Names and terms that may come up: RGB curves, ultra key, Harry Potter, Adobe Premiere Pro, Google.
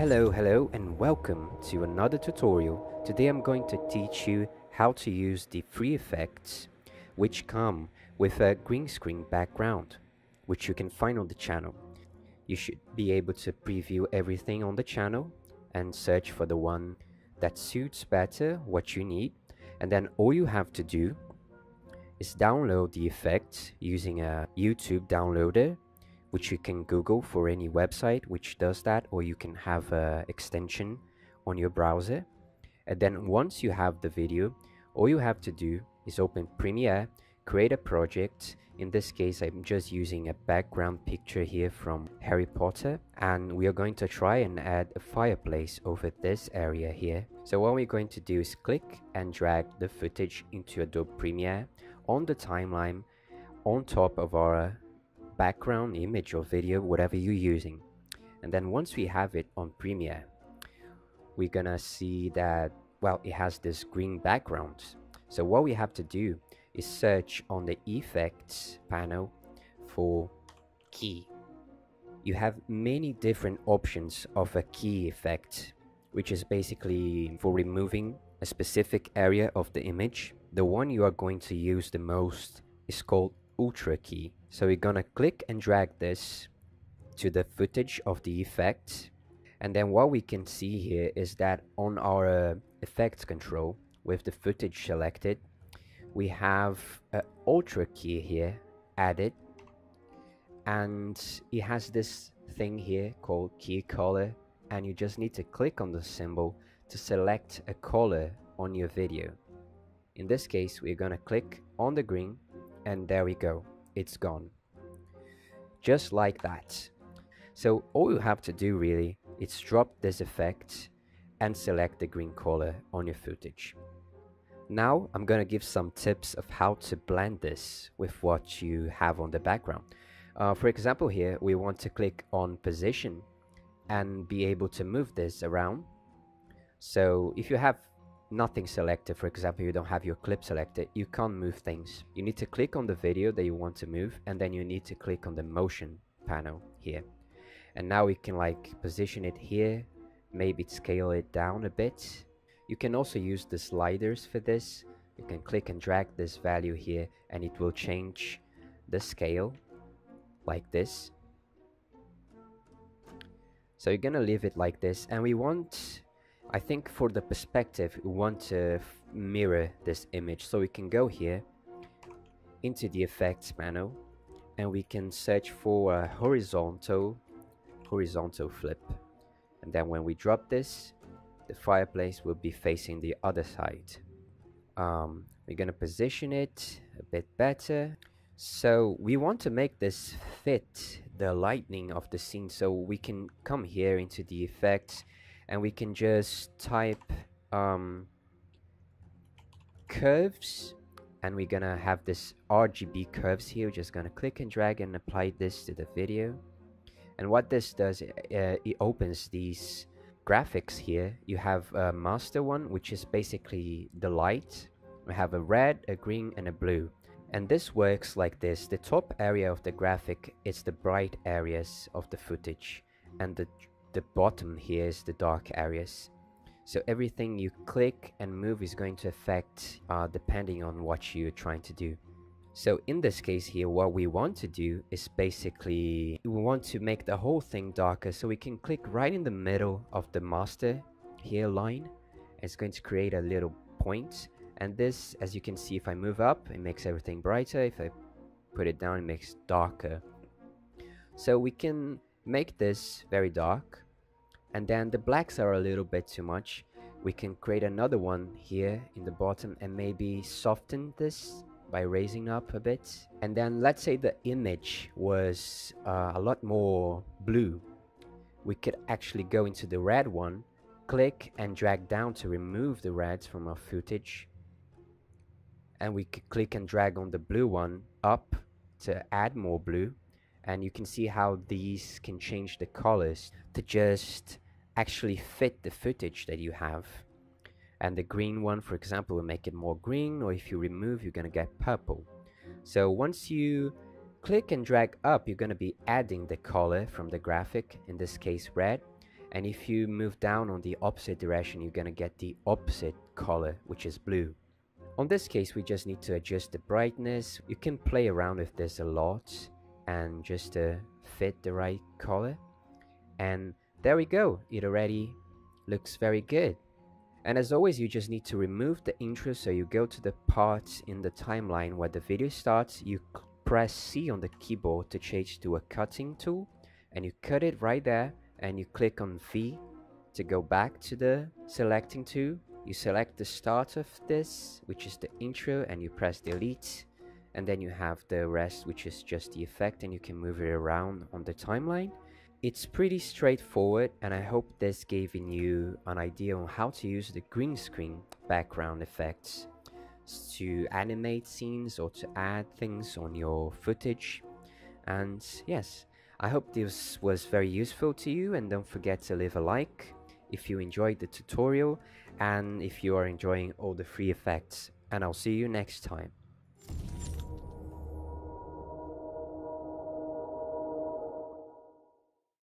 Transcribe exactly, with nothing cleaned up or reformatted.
Hello, hello and welcome to another tutorial. Today I'm going to teach you how to use the free effects which come with a green screen background, which you can find on the channel. You should be able to preview everything on the channel and search for the one that suits better what you need, and then all you have to do is download the effect using a YouTube downloader, which you can Google for any website which does that, or you can have an extension on your browser. And then once you have the video, all you have to do is open Premiere, create a project. In this case, I'm just using a background picture here from Harry Potter, and we are going to try and add a fireplace over this area here. So what we're going to do is click and drag the footage into Adobe Premiere on the timeline on top of our background image or video, whatever you're using. And then once we have it on Premiere, we're gonna see that, well, it has this green background. So what we have to do is search on the effects panel for key. You have many different options of a key effect, which is basically for removing a specific area of the image. The one you are going to use the most is called ultra key. So we're gonna click and drag this to the footage of the effect, and then what we can see here is that on our uh, effects control, with the footage selected, we have an ultra key here added, and it has this thing here called key color, and you just need to click on the symbol to select a color on your video. In this case, we're gonna click on the green, and there we go. It's gone, just like that. So all you have to do really is drop this effect and select the green color on your footage. Now I'm gonna give some tips of how to blend this with what you have on the background. Uh, for example, here we want to click on position and be able to move this around. So if you have nothing selected, for example, you don't have your clip selected, you can't move things. You need to click on the video that you want to move, and then you need to click on the motion panel here, and now we can like position it here, maybe scale it down a bit. You can also use the sliders for this. You can click and drag this value here and it will change the scale like this. So you're gonna leave it like this, and we want, I think for the perspective, we want to mirror this image, so we can go here into the effects panel and we can search for a horizontal horizontal flip, and then when we drop this, the fireplace will be facing the other side. Um, we're gonna position it a bit better, so we want to make this fit the lighting of the scene, so we can come here into the effects and we can just type um, curves, and we're gonna have this R G B curves here. We're just gonna click and drag and apply this to the video, and what this does, uh, it opens these graphics here. You have a master one, which is basically the light. We have a red, a green and a blue, and this works like this. The top area of the graphic is the bright areas of the footage, and the The bottom here is the dark areas. So everything you click and move is going to affect uh, depending on what you're trying to do. So in this case here, what we want to do is basically we want to make the whole thing darker, so we can click right in the middle of the master here line. It's going to create a little point, and this, as you can see, if I move up it makes everything brighter, if I put it down it makes darker. So we can make this very dark, and then the blacks are a little bit too much. We can create another one here in the bottom and maybe soften this by raising up a bit, and then let's say the image was uh, a lot more blue. We could actually go into the red one, click and drag down to remove the reds from our footage, and we could click and drag on the blue one up to add more blue. And you can see how these can change the colors to just actually fit the footage that you have. And the green one, for example, will make it more green, or if you remove, you're gonna get purple. So once you click and drag up, you're gonna be adding the color from the graphic, in this case red, And if you move down on the opposite direction, you're gonna get the opposite color, which is blue. On this case, we just need to adjust the brightness. You can play around with this a lot and just uh, fit the right color. And there we go, it already looks very good. And as always, you just need to remove the intro, so you go to the part in the timeline where the video starts, you press C on the keyboard to change to a cutting tool, and you cut it right there, and you click on V to go back to the selecting tool. You select the start of this, which is the intro, and you press delete, and then you have the rest, which is just the effect, and you can move it around on the timeline. It's pretty straightforward, and I hope this gave you an idea on how to use the green screen background effects to animate scenes or to add things on your footage. And yes, I hope this was very useful to you, and don't forget to leave a like if you enjoyed the tutorial and if you are enjoying all the free effects, and I'll see you next time.